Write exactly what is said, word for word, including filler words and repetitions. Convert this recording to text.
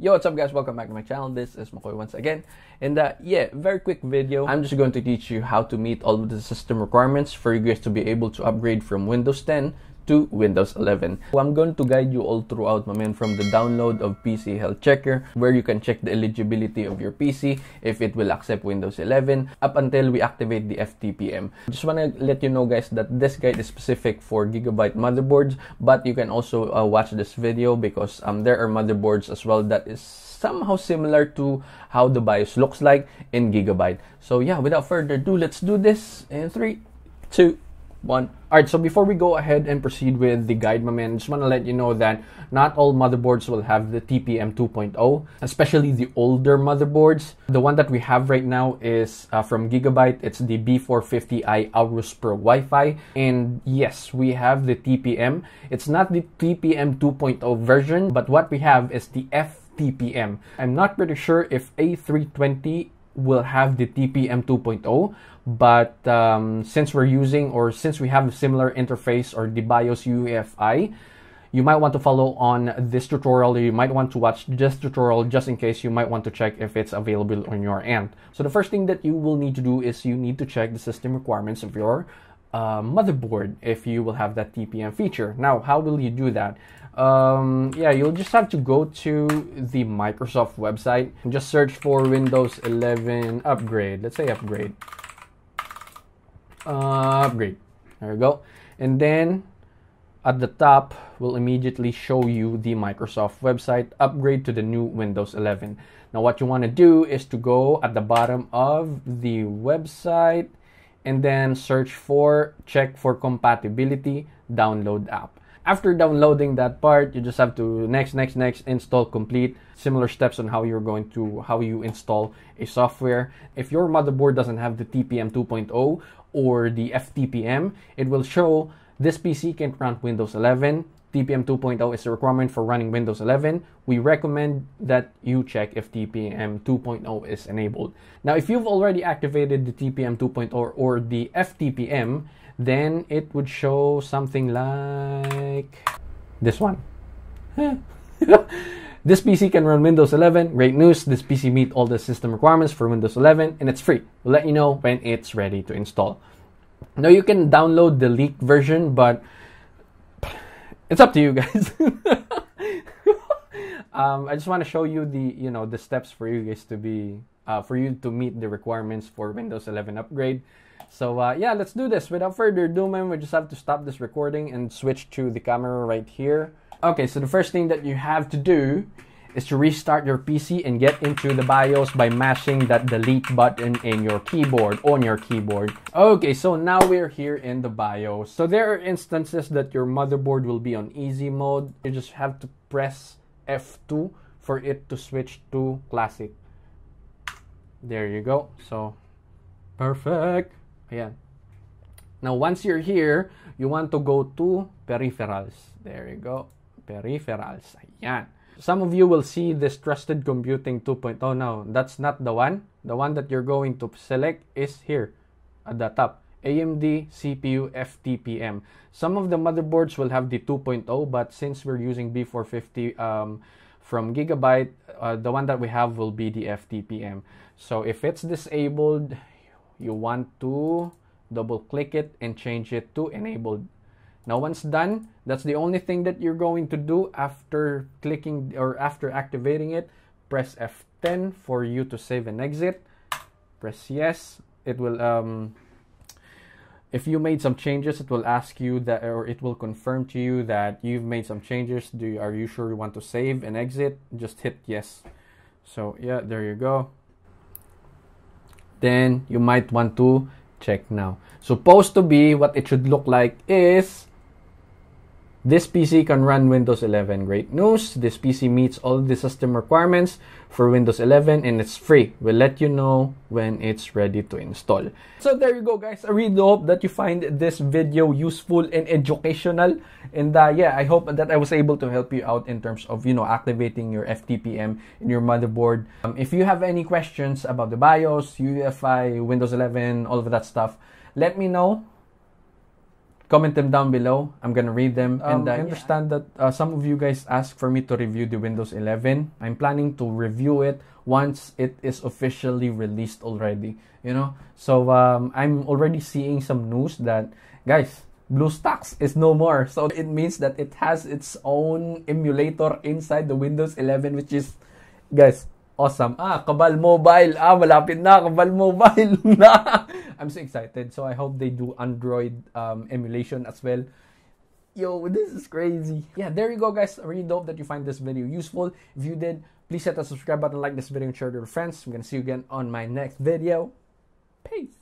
Yo, what's up guys, welcome back to my channel. This is Mckoy once again, and uh yeah, very quick video. I'm just going to teach you how to meet all of the system requirements for you guys to be able to upgrade from Windows ten to Windows eleven. So I'm going to guide you all throughout, my man, from the download of P C Health Checker, where you can check the eligibility of your P C, if it will accept Windows eleven, up until we activate the F T P M. Just want to let you know guys that this guide is specific for Gigabyte motherboards, but you can also uh, watch this video because um, there are motherboards as well that is somehow similar to how the BIOS looks like in Gigabyte. So yeah, without further ado, let's do this in three, two, one. Alright, so before we go ahead and proceed with the guide, my man, I just want to let you know that not all motherboards will have the T P M two point oh, especially the older motherboards. The one that we have right now is uh, from Gigabyte. It's the B four fifty i Aorus Pro Wi-Fi. And yes, we have the T P M. It's not the T P M two point oh version, but what we have is the F T P M. I'm not pretty sure if A three twenty will have the T P M two point oh, but um, since we're using or since we have a similar interface or the BIOS U E F I, you might want to follow on this tutorial, or you might want to watch this tutorial just in case you might want to check if it's available on your end. So the first thing that you will need to do is you need to check the system requirements of your uh, motherboard if you will have that T P M feature. Now, how will you do that? Um, yeah, you'll just have to go to the Microsoft website and just search for Windows eleven upgrade. Let's say upgrade. Uh, upgrade. There you go. And then at the top will immediately show you the Microsoft website, upgrade to the new Windows eleven. Now what you want to do is to go at the bottom of the website and then search for check for compatibility, download app. After downloading that part, you just have to next, next, next, install complete. Similar steps on how you're going to, how you install a software. If your motherboard doesn't have the T P M two point oh or the F T P M, it will show this P C can't run Windows eleven. T P M two point oh is a requirement for running Windows eleven. We recommend that you check if T P M two point oh is enabled. Now, if you've already activated the T P M two point oh or the F T P M, then it would show something like this one. This P C can run Windows eleven. Great news, this P C meets all the system requirements for Windows eleven and it's free. We'll let you know when it's ready to install. Now you can download the leaked version, but it's up to you guys. um, I just want to show you the, you know, the steps for you guys to be, uh, for you to meet the requirements for Windows eleven upgrade. So uh, yeah, let's do this. Without further ado, man, we just have to stop this recording and switch to the camera right here. Okay, so the first thing that you have to do is to restart your P C and get into the BIOS by mashing that delete button in your keyboard, on your keyboard. Okay, so now we're here in the BIOS. So there are instances that your motherboard will be on easy mode. You just have to press F two for it to switch to classic. There you go. So, perfect. Yeah. Now, once you're here, you want to go to peripherals. There you go. Peripherals. Ayan. Some of you will see this Trusted Computing two point oh. No, that's not the one. The one that you're going to select is here at the top. A M D, C P U, F T P M. Some of the motherboards will have the two point oh, but since we're using B four fifty um, from Gigabyte, uh, the one that we have will be the F T P M. So if it's disabled, you want to double click it and change it to enabled. Now once done, that's the only thing that you're going to do after clicking or after activating it. Press F ten for you to save and exit. Press yes. It will, um, if you made some changes, it will ask you that, or it will confirm to you that you've made some changes. Do you, are you sure you want to save and exit? Just hit yes. So yeah, there you go. Then you might want to check now. Supposed to be what it should look like is this P C can run Windows eleven. Great news. This P C meets all the system requirements for Windows eleven and it's free. We'll let you know when it's ready to install. So there you go, guys. I really hope that you find this video useful and educational. And uh, yeah, I hope that I was able to help you out in terms of, you know, activating your F T P M in your motherboard. Um, if you have any questions about the BIOS, U E F I, Windows eleven, all of that stuff, let me know. comment them down below. I'm gonna read them. Um, and uh, I understand yeah. that uh, some of you guys asked for me to review the Windows eleven. I'm planning to review it once it is officially released already, you know? So um, I'm already seeing some news that, guys, Bluestacks is no more. So it means that it has its own emulator inside the Windows eleven, which is, guys, awesome. Ah, Kabal Mobile. Ah, malapit na. Kabal Mobile na. I'm so excited. So I hope they do Android um, emulation as well. Yo, this is crazy. Yeah, there you go, guys. I really hope that you find this video useful. If you did, please hit the subscribe button, like this video, and share it to your friends. I'm gonna see you again on my next video. Peace.